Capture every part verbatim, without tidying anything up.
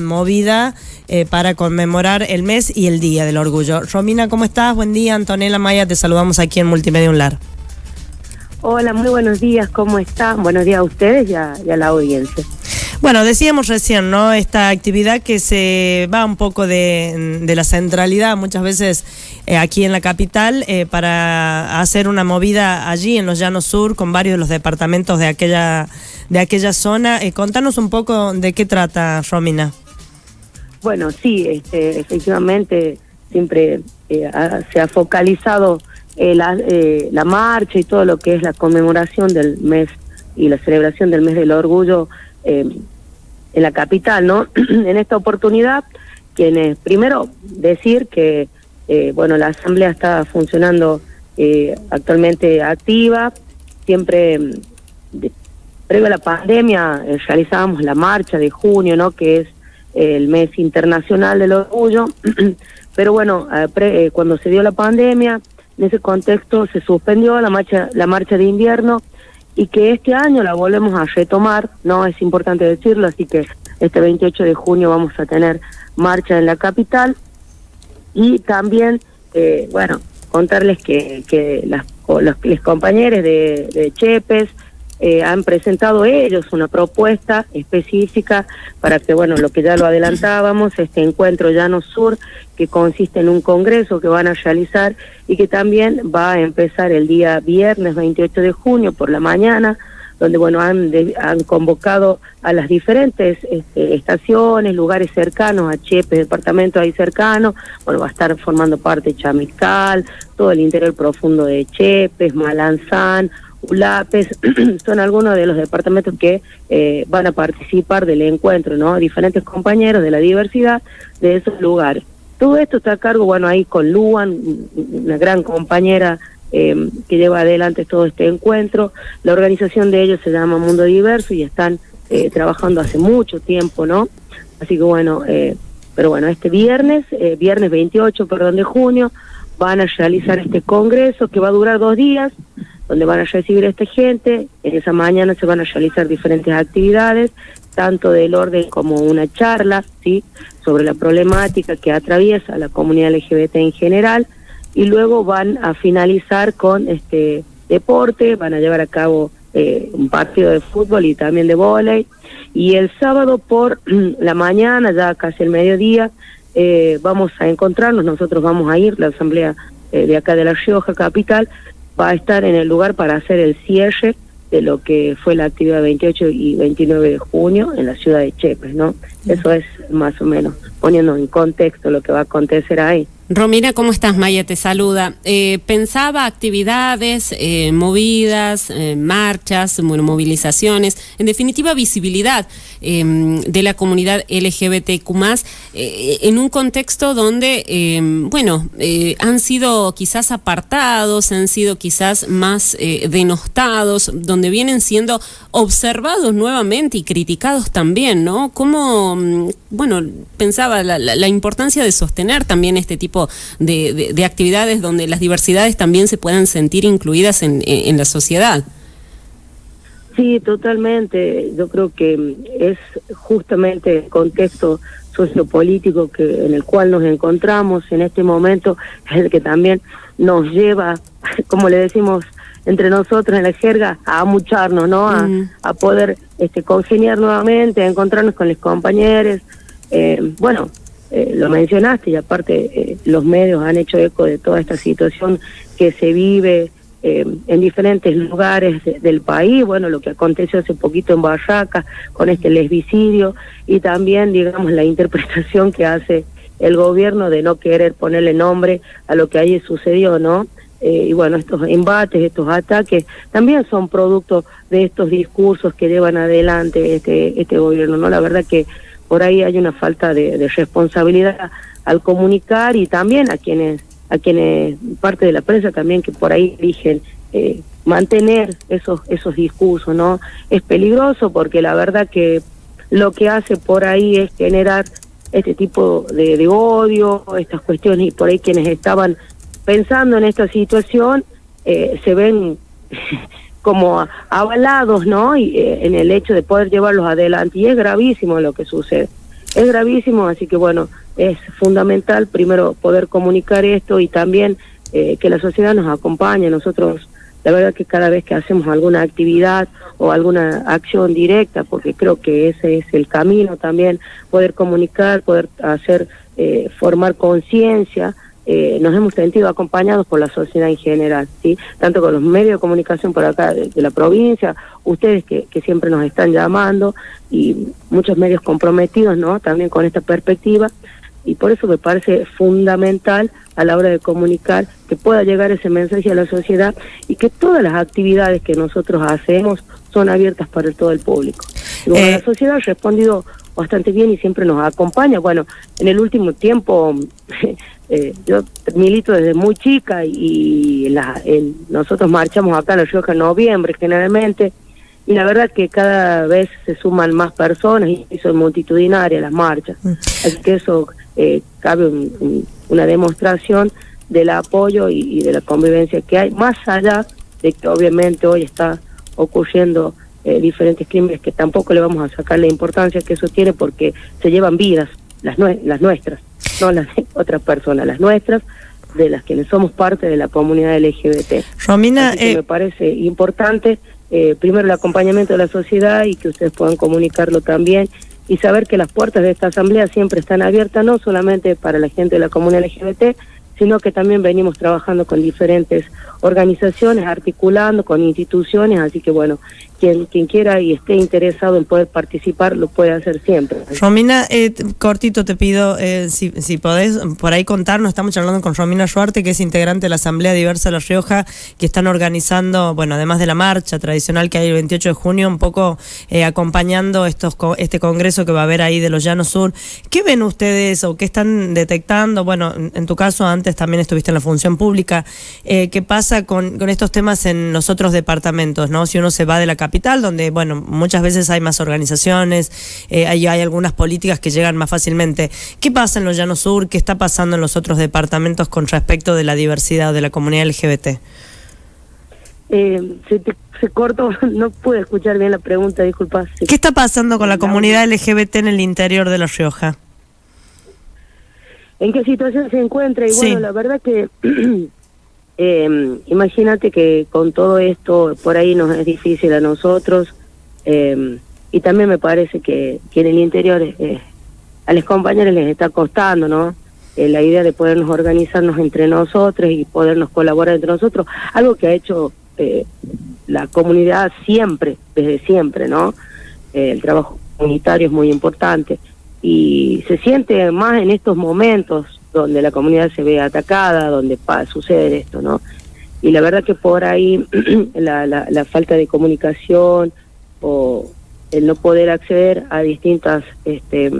Movida eh, para conmemorar el mes y el día del orgullo. Romina, ¿cómo estás? Buen día, Antonella Maya, te saludamos aquí en Multimedia Unlar. Hola, muy buenos días, ¿cómo están? Buenos días a ustedes y a, y a la audiencia. Bueno, decíamos recién, ¿no? Esta actividad que se va un poco de, de la centralidad muchas veces eh, aquí en la capital eh, para hacer una movida allí en los Llanos Sur con varios de los departamentos de aquella de aquella zona. Eh, contanos un poco de qué trata, Romina. Bueno, sí, este, efectivamente siempre eh, ha, se ha focalizado eh, la, eh, la marcha y todo lo que es la conmemoración del mes y la celebración del mes del orgullo Eh, en la capital, ¿no? En esta oportunidad, quienes, primero, decir que, eh, bueno, la asamblea está funcionando eh, actualmente activa, siempre, de, previo a la pandemia, eh, realizábamos la marcha de junio, ¿no? Que es eh, el mes internacional del orgullo, pero bueno, eh, pre, eh, cuando se dio la pandemia, en ese contexto se suspendió la marcha, la marcha de invierno, y que este año la volvemos a retomar, no es importante decirlo, así que este veintiocho de junio vamos a tener marcha en la capital y también, eh, bueno, contarles que, que las, los, los compañeros de, de Chepes eh, han presentado ellos una propuesta específica para que, bueno, lo que ya lo adelantábamos, este encuentro Llano Sur, que consiste en un congreso que van a realizar y que también va a empezar el día viernes veintiocho de junio por la mañana, donde, bueno, han, de, han convocado a las diferentes este, estaciones, lugares cercanos a Chepes, departamentos ahí cercanos. Bueno, va a estar formando parte Chamizcal, todo el interior profundo de Chepes, Malanzán, ULAPES, son algunos de los departamentos que eh, van a participar del encuentro, ¿no? Diferentes compañeros de la diversidad de esos lugares. Todo esto está a cargo, bueno, ahí con Luan, una gran compañera eh, que lleva adelante todo este encuentro. La organización de ellos se llama Mundo Diverso y están eh, trabajando hace mucho tiempo, ¿no? Así que bueno, eh, pero bueno, este viernes, eh, viernes veintiocho, perdón, de junio, van a realizar este congreso que va a durar dos días, donde van a recibir a esta gente. En esa mañana se van a realizar diferentes actividades, tanto del orden como una charla, ¿sí?, sobre la problemática que atraviesa la comunidad L G B T en general, y luego van a finalizar con este deporte, van a llevar a cabo eh, un partido de fútbol y también de vóley, y el sábado por la mañana, ya casi el mediodía, eh, vamos a encontrarnos, nosotros vamos a ir, la asamblea eh, de acá de La Rioja capital, va a estar en el lugar para hacer el cierre de lo que fue la actividad veintiocho y veintinueve de junio en la ciudad de Chepes, ¿no? Eso es más o menos, poniendo en contexto lo que va a acontecer ahí. Romina, ¿cómo estás? Maya te saluda. Eh, pensaba actividades, eh, movidas, eh, marchas, bueno, movilizaciones, en definitiva visibilidad eh, de la comunidad L G B T Q más, eh, en un contexto donde, eh, bueno, eh, han sido quizás apartados, han sido quizás más eh, denostados, donde vienen siendo observados nuevamente y criticados también, ¿no? ¿Cómo, bueno, pensaba la, la, la importancia de sostener también este tipo De, de, de actividades donde las diversidades también se puedan sentir incluidas en, en, en la sociedad? Sí, totalmente. Yo creo que es justamente el contexto sociopolítico que, en el cual nos encontramos en este momento, es el que también nos lleva, como le decimos entre nosotros en la jerga, a amucharnos, ¿no? A, uh-huh. a poder este, congeniar nuevamente, a encontrarnos con los compañeros. Eh, bueno, Eh, lo mencionaste y aparte eh, los medios han hecho eco de toda esta situación que se vive eh, en diferentes lugares de, del país, bueno, lo que aconteció hace poquito en Barracas con este lesbicidio y también, digamos, la interpretación que hace el gobierno de no querer ponerle nombre a lo que allí sucedió, ¿no? Eh, y bueno, estos embates, estos ataques también son producto de estos discursos que llevan adelante este, este gobierno, ¿no? La verdad que por ahí hay una falta de, de responsabilidad al comunicar y también a quienes, a quienes parte de la prensa también que por ahí eligen eh, mantener esos esos discursos, ¿no? Es peligroso porque la verdad que lo que hace por ahí es generar este tipo de, de odio, estas cuestiones, y por ahí quienes estaban pensando en esta situación eh, se ven como avalados, ¿no? Y eh, en el hecho de poder llevarlos adelante, y es gravísimo lo que sucede. es gravísimo, así que bueno, es fundamental primero poder comunicar esto y también eh, que la sociedad nos acompañe. Nosotros, la verdad que cada vez que hacemos alguna actividad o alguna acción directa, porque creo que ese es el camino también, poder comunicar, poder hacer, eh, formar conciencia, eh, nos hemos sentido acompañados por la sociedad en general, ¿sí? Tanto con los medios de comunicación por acá de, de la provincia, ustedes que, que siempre nos están llamando, y muchos medios comprometidos, ¿no?, también con esta perspectiva. Y por eso me parece fundamental a la hora de comunicar que pueda llegar ese mensaje a la sociedad y que todas las actividades que nosotros hacemos son abiertas para todo el público. Y bueno, eh... la sociedad ha respondido bastante bien y siempre nos acompaña. Bueno, en el último tiempo eh, yo milito desde muy chica y la, el, nosotros marchamos acá en La Rioja en noviembre generalmente, y la verdad que cada vez se suman más personas y son multitudinarias las marchas. Así que eso eh, cabe un, un, una demostración del apoyo y, y de la convivencia que hay, más allá de que obviamente hoy está ocurriendo eh, diferentes crímenes que tampoco le vamos a sacar la importancia que eso tiene, porque se llevan vidas, las, nue las nuestras, no las de otras personas, las nuestras, de las quienes somos parte de la comunidad L G B T. Romina, Así que eh... me parece importante Eh, primero el acompañamiento de la sociedad y que ustedes puedan comunicarlo también, y saber que las puertas de esta asamblea siempre están abiertas, no solamente para la gente de la comunidad L G B T, sino que también venimos trabajando con diferentes organizaciones, articulando con instituciones, así que bueno, quien, quien quiera y esté interesado en poder participar, lo puede hacer siempre. Romina, eh, cortito te pido, eh, si, si podés por ahí contarnos, estamos charlando con Romina Ruarte, que es integrante de la Asamblea Diversa de La Rioja, que están organizando, bueno, además de la marcha tradicional que hay el veintiocho de junio, un poco eh, acompañando estos este congreso que va a haber ahí de los Llanos Sur. ¿Qué ven ustedes o qué están detectando? Bueno, en tu caso antes también estuviste en la función pública. Eh, ¿Qué pasa con, con estos temas en los otros departamentos, ¿no? Si uno se va de la capital, donde, bueno, muchas veces hay más organizaciones, eh, hay, hay algunas políticas que llegan más fácilmente. ¿Qué pasa en los Llanos Sur? ¿Qué está pasando en los otros departamentos con respecto de la diversidad de la comunidad L G B T? Eh, se, te, se cortó, no pude escuchar bien la pregunta, disculpa. Sí. ¿Qué está pasando con la comunidad L G B T en el interior de La Rioja? ¿En qué situación se encuentra? Y bueno, sí, la verdad que eh, imagínate que con todo esto por ahí nos es difícil a nosotros, eh, y también me parece que, que en el interior eh, a los compañeros les está costando, ¿no? Eh, la idea de podernos organizarnos entre nosotros y podernos colaborar entre nosotros, algo que ha hecho eh, la comunidad siempre, desde siempre, ¿no? Eh, el trabajo comunitario es muy importante. Y se siente más en estos momentos donde la comunidad se ve atacada, donde pa, sucede esto, ¿no? Y la verdad que por ahí la, la, la falta de comunicación o el no poder acceder a distintas este,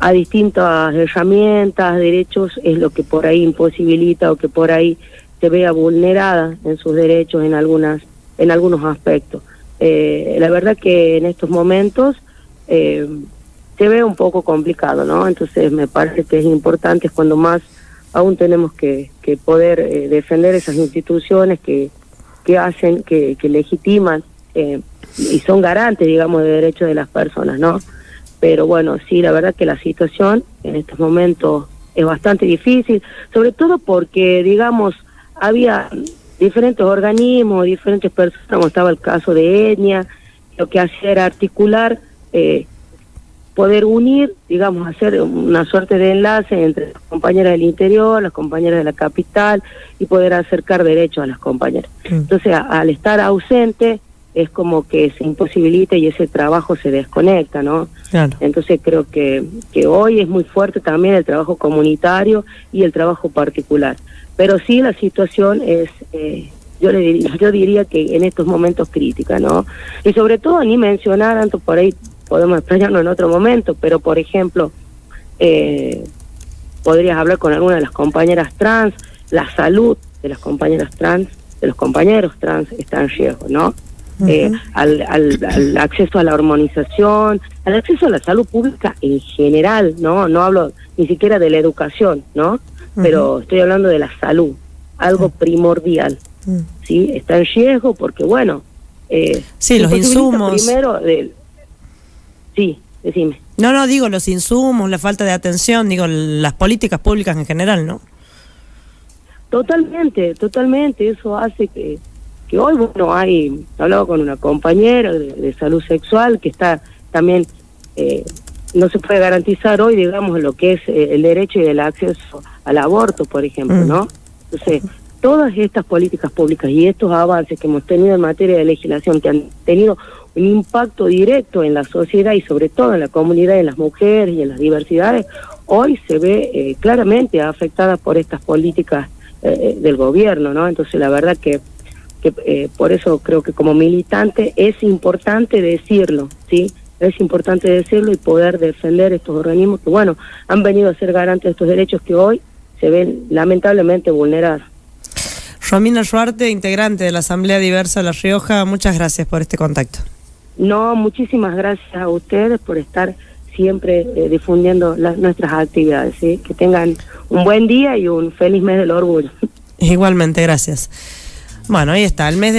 a distintas herramientas, derechos, es lo que por ahí imposibilita o que por ahí se vea vulnerada en sus derechos en algunas en algunos aspectos. Eh, la verdad que en estos momentos Eh, se ve un poco complicado, ¿no? Entonces me parece que es importante, es cuando más aún tenemos que, que poder eh, defender esas instituciones que, que hacen, que, que legitiman eh, y son garantes, digamos, de derechos de las personas, ¿no? Pero bueno, sí, la verdad que la situación en estos momentos es bastante difícil, sobre todo porque, digamos, había diferentes organismos, diferentes personas, como estaba el caso de Etnia, lo que hacía era articular, eh, poder unir, digamos, hacer una suerte de enlace entre las compañeras del interior, las compañeras de la capital, y poder acercar derechos a las compañeras. Mm. Entonces, a, al estar ausente, es como que se imposibilita y ese trabajo se desconecta, ¿no? Claro. Entonces, creo que, que hoy es muy fuerte también el trabajo comunitario y el trabajo particular. Pero sí, la situación es, eh, yo le diría, yo diría que en estos momentos crítica, ¿no? Y sobre todo, ni mencionar, tanto por ahí, podemos expresarnos en otro momento, pero por ejemplo, eh, podrías hablar con alguna de las compañeras trans, la salud de las compañeras trans, de los compañeros trans está en riesgo, ¿no? Uh-huh. eh, al, al, al acceso a la hormonización, al acceso a la salud pública en general, ¿no? No hablo ni siquiera de la educación, ¿no? Uh-huh. Pero estoy hablando de la salud, algo uh-huh. primordial, uh-huh. ¿sí? Está en riesgo porque, bueno, Eh, sí, los insumos. Primero del... Sí, decime. No, no, digo los insumos, la falta de atención, digo las políticas públicas en general, ¿no? Totalmente, totalmente, eso hace que, que hoy, bueno, hay, hablaba con una compañera de, de salud sexual que está también, eh, no se puede garantizar hoy, digamos, lo que es eh, el derecho y el acceso al aborto, por ejemplo, ¿no? Entonces, todas estas políticas públicas y estos avances que hemos tenido en materia de legislación, que han tenido un impacto directo en la sociedad y sobre todo en la comunidad, en las mujeres y en las diversidades, hoy se ve eh, claramente afectada por estas políticas Eh, del gobierno, ¿no? Entonces la verdad que, que eh, por eso creo que como militante es importante decirlo, ¿sí? Es importante decirlo y poder defender estos organismos que, bueno, han venido a ser garantes de estos derechos que hoy se ven lamentablemente vulnerados. Romina Ruarte, integrante de la Asamblea Diversa de La Rioja, muchas gracias por este contacto. No, muchísimas gracias a ustedes por estar siempre eh, difundiendo las, nuestras actividades, ¿sí? Que tengan un buen día y un feliz mes del orgullo. Igualmente, gracias. Bueno, ahí está, el mes del